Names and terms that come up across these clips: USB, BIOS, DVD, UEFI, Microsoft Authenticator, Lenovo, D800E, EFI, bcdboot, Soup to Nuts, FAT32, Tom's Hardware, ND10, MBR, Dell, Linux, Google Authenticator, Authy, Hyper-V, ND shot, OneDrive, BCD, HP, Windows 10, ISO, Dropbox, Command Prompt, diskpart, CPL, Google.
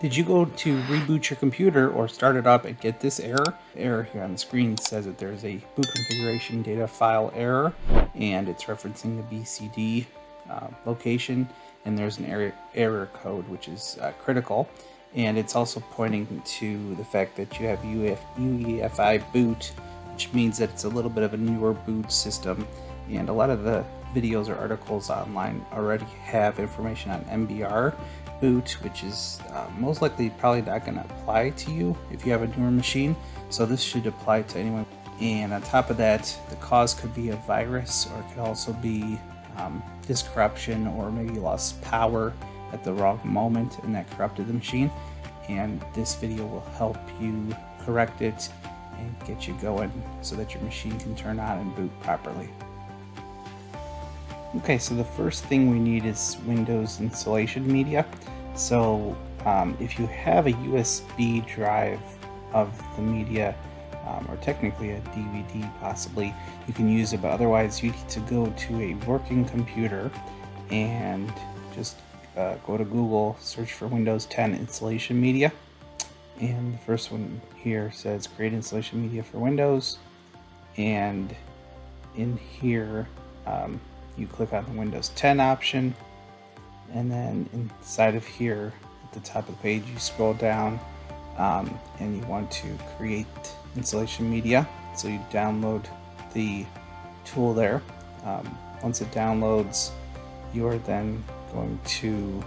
Did you go to reboot your computer or start it up and get this error? The error here on the screen says that there's a boot configuration data file error, and it's referencing the BCD location, and there's an error code, which is critical. And it's also pointing to the fact that you have UEFI boot, which means that it's a little bit of a newer boot system, and a lot of the videos or articles online already have information on MBR boot, which is most likely probably not going to apply to you if you have a newer machine, so this should apply to anyone. And on top of that, the cause could be a virus, or it could also be disk corruption, or maybe you lost power at the wrong moment and that corrupted the machine, and this video will help you correct it and get you going so that your machine can turn on and boot properly. Okay, so the first thing we need is Windows installation media. So if you have a USB drive of the media, or technically a DVD possibly, you can use it, but otherwise you need to go to a working computer and just go to Google, search for Windows 10 installation media. And the first one here says create installation media for Windows. And in here, you click on the Windows 10 option, and then inside of here at the top of the page you scroll down and you want to create installation media, so you download the tool there. Once it downloads, you are then going to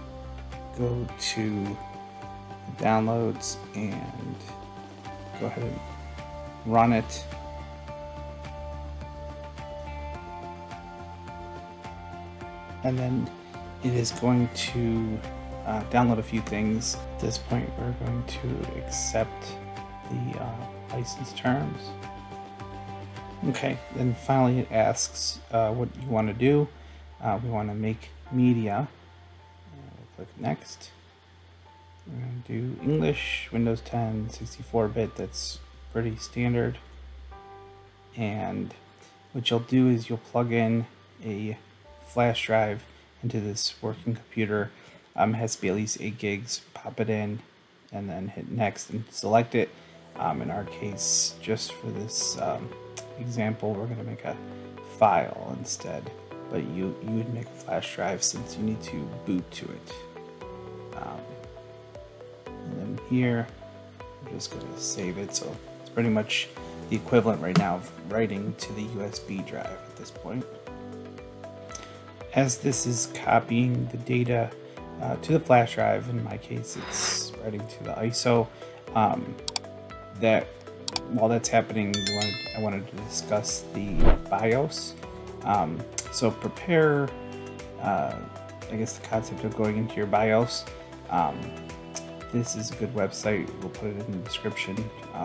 go to downloads and go ahead and run it. And then it is going to download a few things. At this point, we're going to accept the license terms. Okay, then finally it asks what you want to do. We want to make media. We'll click next. We're going to do English, Windows 10, 64-bit. That's pretty standard. And what you'll do is you'll plug in a flash drive into this working computer. It has to be at least 8 gigs. Pop it in and then hit next and select it. In our case, just for this example, we're going to make a file instead, but you would make a flash drive since you need to boot to it. And then here I'm just going to save it, so it's pretty much the equivalent right now of writing to the USB drive at this point. As this is copying the data to the flash drive, in my case it's writing to the ISO, that while that's happening, I wanted to discuss the BIOS. So prepare, I guess, the concept of going into your BIOS. This is a good website, we'll put it in the description,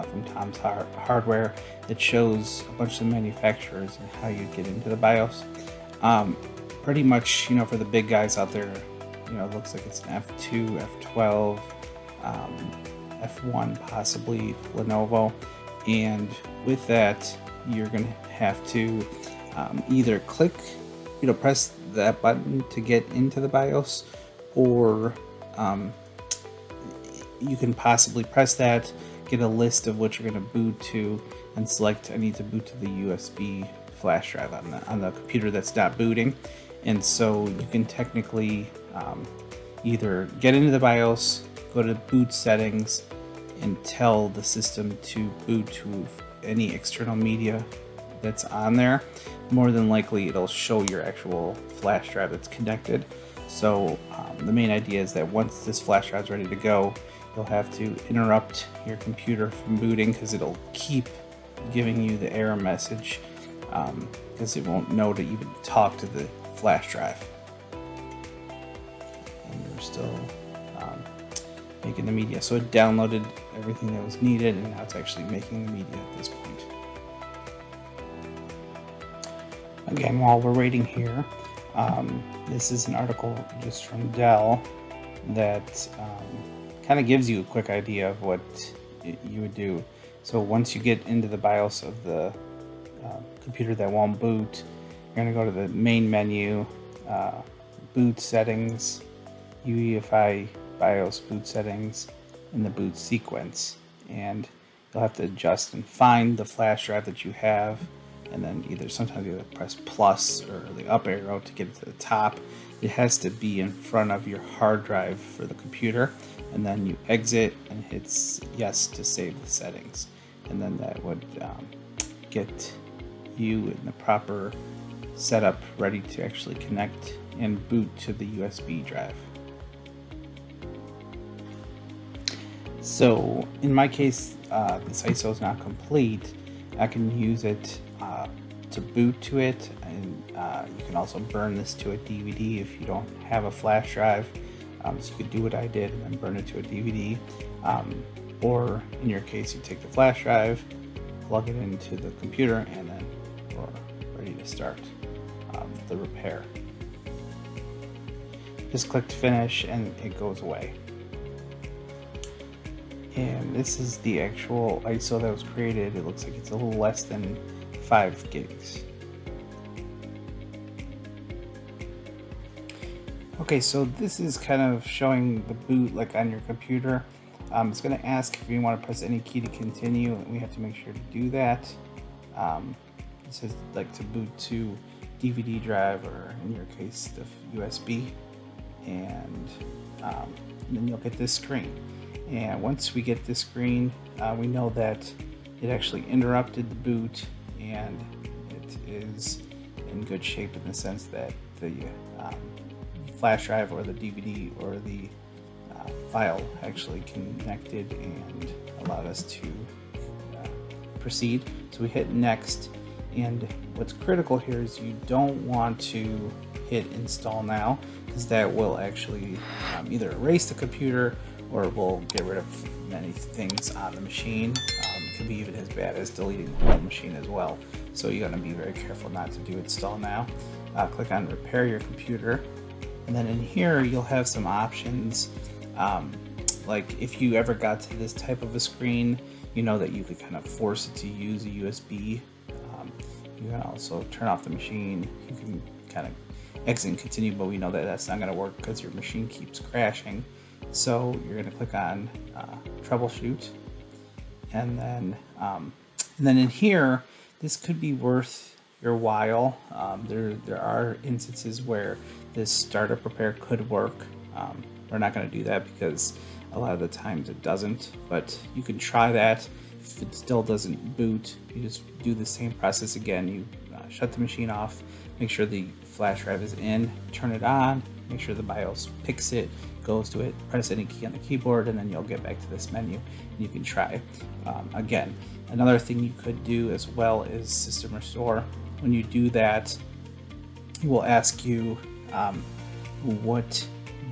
from Tom's Hardware, that shows a bunch of manufacturers and how you get into the BIOS. Pretty much, you know, for the big guys out there, you know, it looks like it's an F2, F12, F1 possibly, Lenovo. And with that, you're going to have to either click, you know, press that button to get into the BIOS, or you can possibly press that, get a list of what you're going to boot to, and select, I need to boot to the USB flash drive on the computer that's not booting. And so you can technically either get into the BIOS, go to boot settings, and tell the system to boot to any external media that's on there. More than likely, it'll show your actual flash drive that's connected. So the main idea is that once this flash drive is ready to go, you'll have to interrupt your computer from booting, because it'll keep giving you the error message, because it won't know to even talk to the flash drive. And we're still making the media. So it downloaded everything that was needed, and now it's actually making the media at this point. Again, while we're waiting here, this is an article just from Dell that kind of gives you a quick idea of what you would do. So once you get into the BIOS of the computer that won't boot, you're going to go to the main menu, boot settings, UEFI BIOS boot settings, in the boot sequence, and you'll have to adjust and find the flash drive that you have, and then sometimes you press plus or the up arrow to get it to the top. It has to be in front of your hard drive for the computer, and then you exit and hit yes to save the settings, and then that would get you in the proper setup ready to actually connect and boot to the USB drive. So in my case, this ISO is not complete. I can use it to boot to it, and you can also burn this to a DVD if you don't have a flash drive. So you could do what I did and burn it to a DVD, or in your case, you take the flash drive, plug it into the computer, and then you're ready to start the repair. Just click finish and it goes away. And this is the actual ISO that was created. It looks like it's a little less than 5 gigs. Okay, so this is kind of showing the boot like on your computer. It's going to ask if you want to press any key to continue, and we have to make sure to do that. It says like to boot to DVD drive, or in your case the USB, and then you'll get this screen. And once we get this screen, we know that it actually interrupted the boot, and it is in good shape in the sense that the flash drive or the DVD or the file actually connected and allowed us to proceed. So we hit next, and what's critical here is you don't want to hit install now, because that will actually either erase the computer or it will get rid of many things on the machine. It could be even as bad as deleting the whole machine as well. So you gotta be very careful not to do install now. Click on repair your computer. And then in here, you'll have some options. Like if you ever got to this type of a screen, you know that you could kind of force it to use a USB. You can also turn off the machine. You can kind of exit and continue, but we know that that's not gonna work because your machine keeps crashing. So you're going to click on troubleshoot, and then in here, this could be worth your while. There are instances where this startup repair could work. We're not going to do that because a lot of the times it doesn't, but you can try that. If it still doesn't boot, you just do the same process again. You shut the machine off, make sure the flash drive is in, turn it on, make sure the BIOS picks it, goes to it, press any key on the keyboard, and then you'll get back to this menu and you can try again. Another thing you could do as well is system restore. When you do that, it will ask you what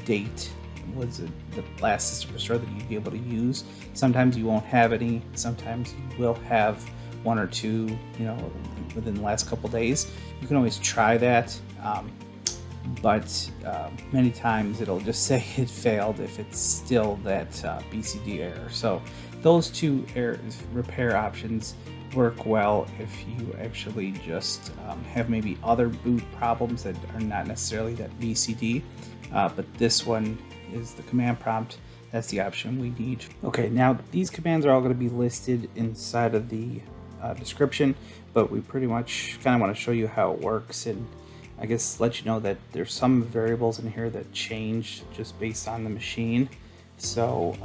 date was it the last system restore that you'd be able to use. Sometimes you won't have any, sometimes you will have one or two, you know, within the last couple days. You can always try that. But many times it'll just say it failed if it's still that BCD error. So those two repair options work well if you actually just have maybe other boot problems that are not necessarily that BCD, but this one is the command prompt. That's the option we need. Okay, now these commands are all going to be listed inside of the description, but we pretty much kind of want to show you how it works, and I guess let you know that there's some variables in here that change just based on the machine. So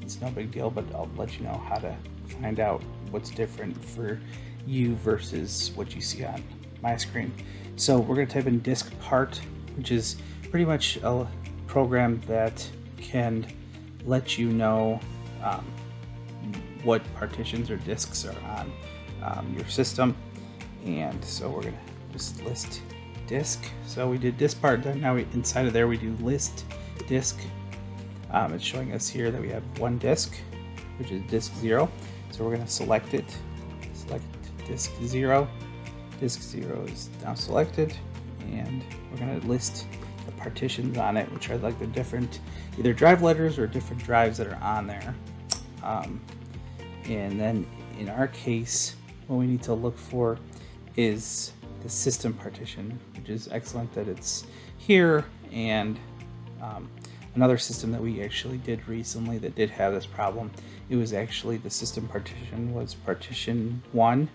it's no big deal, but I'll let you know how to find out what's different for you versus what you see on my screen. So we're going to type in diskpart, which is pretty much a program that can let you know what partitions or disks are on your system. And so we're going to just list disk. So we did diskpart, then now inside of there we do list disk. It's showing us here that we have one disk, which is disk 0. So we're going to select it, select disk 0. Disk 0 is now selected, and we're going to list the partitions on it, which are like the different either drive letters or different drives that are on there. And then in our case, what we need to look for is the system partition, which is excellent that it's here, and Another system that we actually did recently that did have this problem, it was actually the system partition was partition 1,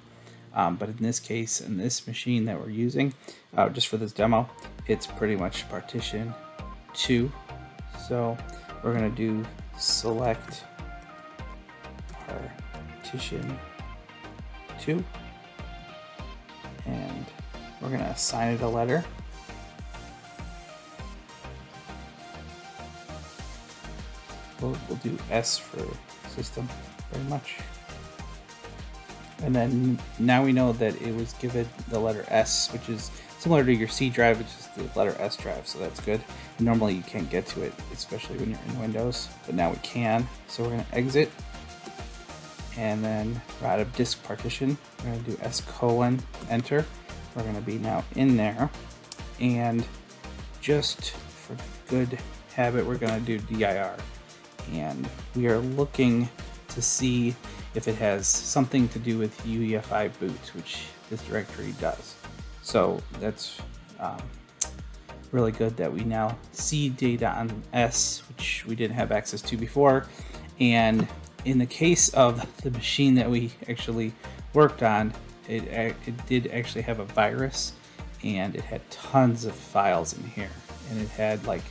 but in this case, in this machine that we're using, just for this demo, it's pretty much partition 2. So we're going to do select partition 2, and we're going to assign it a letter. We'll do S for system, pretty much. And then now we know that it was given the letter S, which is similar to your C drive, which is the letter S drive, so that's good. And normally you can't get to it, especially when you're in Windows, but now we can. So we're gonna exit, and then we're out of disk partition. We're gonna do S: enter. We're gonna be now in there. And just for good habit, we're gonna do DIR. And we are looking to see if it has something to do with UEFI boot, which this directory does. So that's really good that we now see data on S, which we didn't have access to before. And in the case of the machine that we actually worked on, it did actually have a virus, and it had tons of files in here, and it had like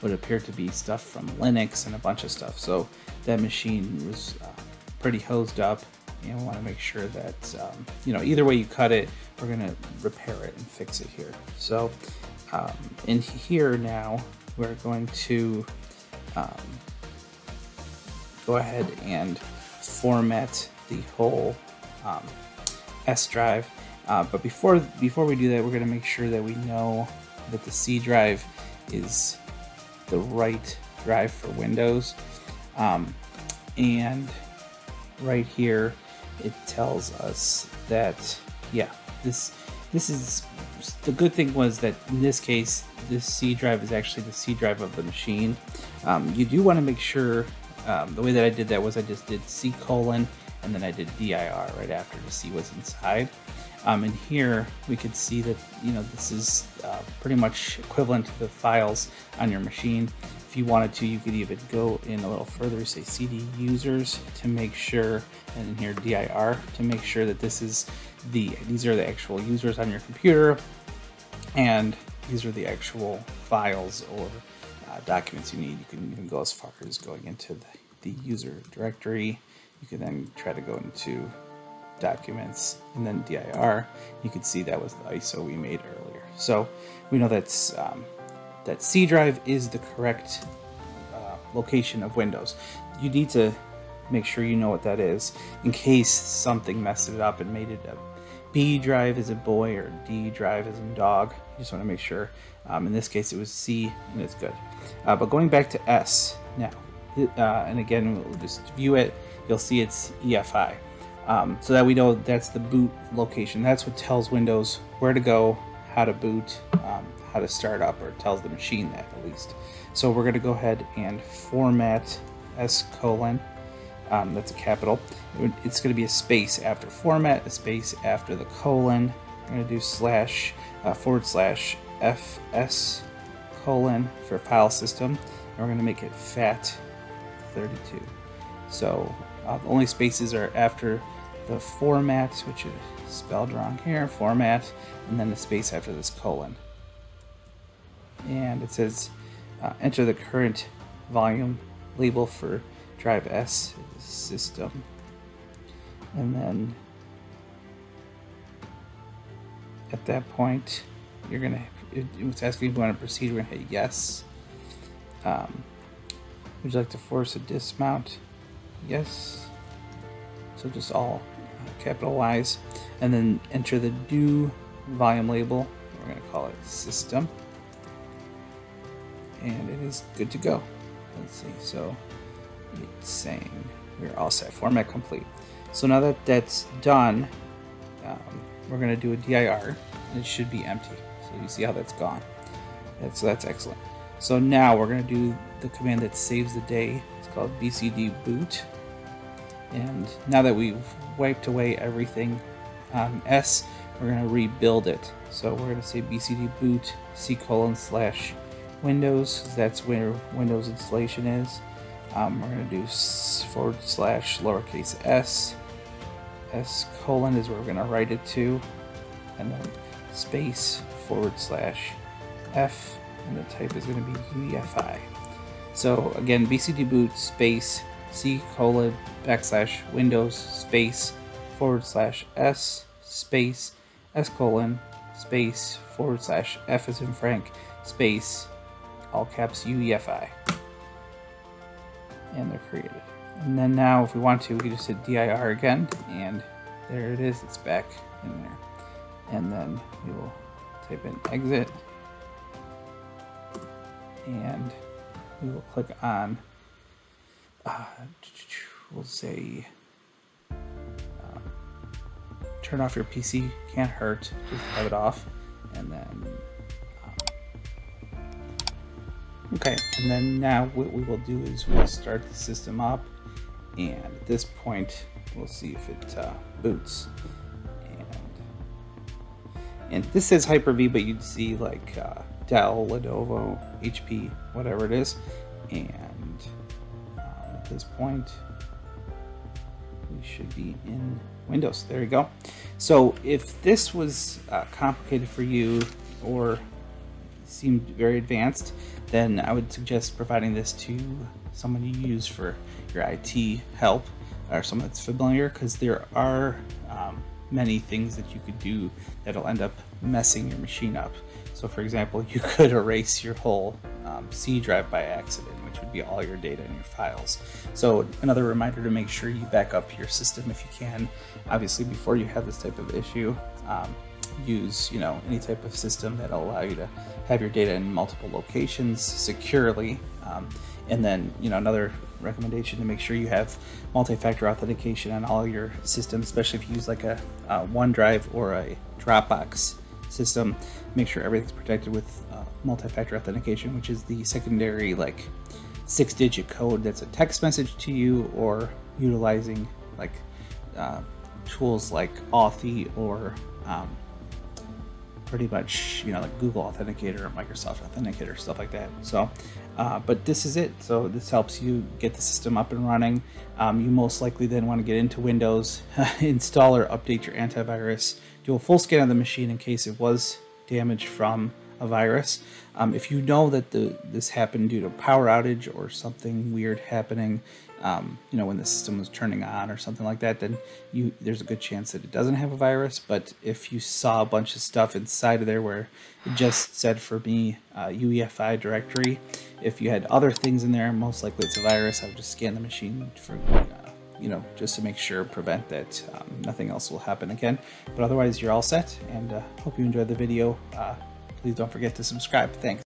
what appeared to be stuff from Linux and a bunch of stuff. So that machine was pretty hosed up, and we want to make sure that, you know, either way you cut it, we're going to repair it and fix it here. So in here now, we're going to go ahead and format the whole S drive. But before we do that, we're going to make sure that we know that the C drive is the right drive for Windows, and right here it tells us that, yeah, this is the good thing was that in this case this C drive is actually the C drive of the machine. You do want to make sure, the way that I did that was I just did C: and then I did DIR right after to see what's inside. And here we could see that, you know, this is pretty much equivalent to the files on your machine. If you wanted to, you could even go in a little further, say CD users to make sure, and in here DIR to make sure that this is these are the actual users on your computer, and these are the actual files or documents you need. You can even go as far as going into the user directory. You can then try to go into documents and then DIR. You can see that was the ISO we made earlier. So we know that's that C drive is the correct location of Windows. You need to make sure you know what that is in case something messed it up and made it a B drive as a boy or D drive as in dog. You just want to make sure. In this case it was C, and it's good. But going back to S now, and again we'll just view it, you'll see it's EFI. So that we know that's the boot location. That's what tells Windows where to go, how to boot, how to start up, or tells the machine that at least. So we're going to go ahead and format S:, that's a capital. It's going to be a space after format, a space after the colon. I'm going to do slash, / FS: for file system, and we're going to make it FAT32. So the only spaces are after the format, which is spelled wrong here, format, and then the space after this colon. And it says enter the current volume label for drive S system. And then at that point, you're going to, it's asking if you want to proceed. We're going to hit yes. Would you like to force a dismount? Yes. So just all capitalize, and then enter the new volume label. We're going to call it system, and it is good to go. Let's see. So it's saying we're all set. Format complete. So now that that's done, we're going to do a DIR, and it should be empty. So you see how that's gone. That's excellent. So now we're going to do the command that saves the day. It's called bcdboot. And now that we've wiped away everything on S, we're going to rebuild it. So we're going to say bcdboot C: Windows, because that's where Windows installation is. We're going to do /s. S: is where we're going to write it to, and then space /F, and the type is going to be UEFI. So again, bcdboot space C: \Windows space /s space S: space /F as in Frank space all caps UEFI, and they're created. And then now if we want to, we can just hit dir again, and there it is, it's back in there. And then we will type in exit, and we will click on, we'll say, turn off your PC, can't hurt, just have it off. And then, okay, and then now what we will do is we'll start the system up, and at this point, we'll see if it boots. And this says Hyper-V, but you'd see like Dell, Lenovo, HP, whatever it is. And at this point, we should be in Windows. There you go. So if this was complicated for you or seemed very advanced, then I would suggest providing this to someone you use for your IT help or someone that's familiar, because there are many things that you could do that'll end up messing your machine up. So for example, you could erase your whole C drive by accident, which would be all your data and your files. So another reminder to make sure you back up your system if you can. Obviously, before you have this type of issue, use any type of system that'll allow you to have your data in multiple locations securely. And then another recommendation to make sure you have multi-factor authentication on all your systems, especially if you use like a OneDrive or a Dropbox system. Make sure everything's protected with multi-factor authentication, which is the secondary like 6-digit code that's a text message to you, or utilizing like tools like Authy or pretty much like Google Authenticator or Microsoft Authenticator, stuff like that. So but this is it. So this helps you get the system up and running. You most likely then want to get into Windows, install or update your antivirus, do a full scan of the machine in case it was damaged from a virus. If you know that this happened due to power outage or something weird happening, when the system was turning on or something like that, then there's a good chance that it doesn't have a virus. But if you saw a bunch of stuff inside of there where it just said for me UEFI directory, if you had other things in there, most likely it's a virus. I would just scan the machine for just to make sure, prevent that nothing else will happen again. But otherwise, you're all set, and hope you enjoyed the video. Please don't forget to subscribe. Thanks.